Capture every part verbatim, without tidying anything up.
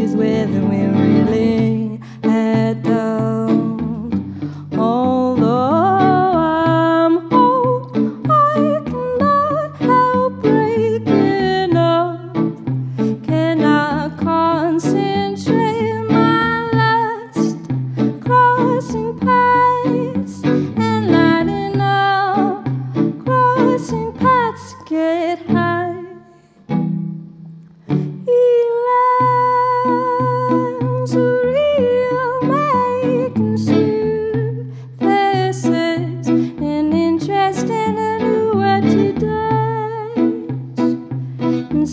changes whether we really had doubt. Although I'm old, I cannot help breaking up. Can I concentrate my last crossing paths and lighting up crossing paths get high?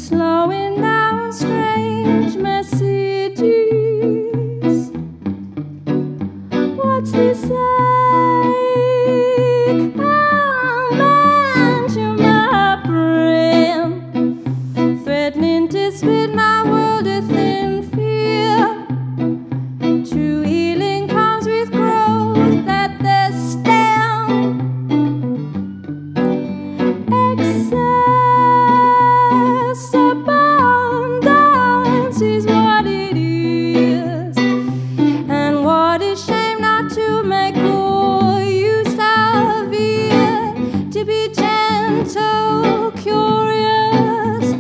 Slowing down strange messages. What's this ache? I'm bound to my brim, threatening to spit my world to thin fear. True healing comes with growth at the stem. Excess is what it is, and what a shame not to make full use of it, to be gentle, curious.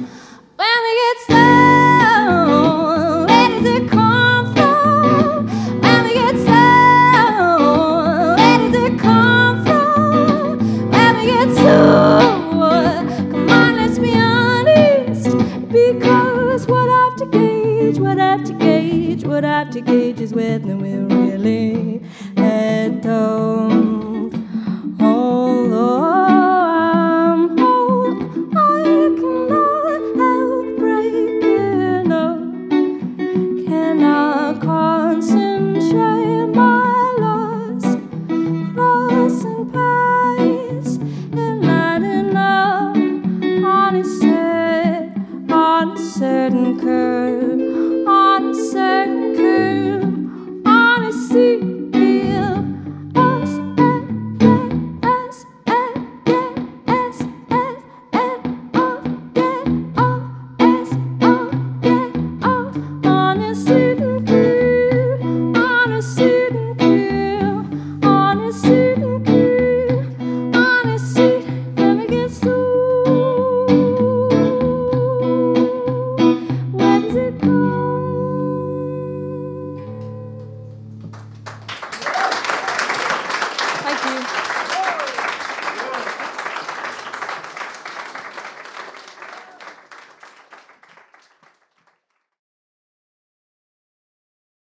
When it gets low, where does it come from? When it gets low, where does it come from? When it gets low, come on, let's be honest, because what I have to give, what I have to gauge, what I have to gauge is whether we're really at home.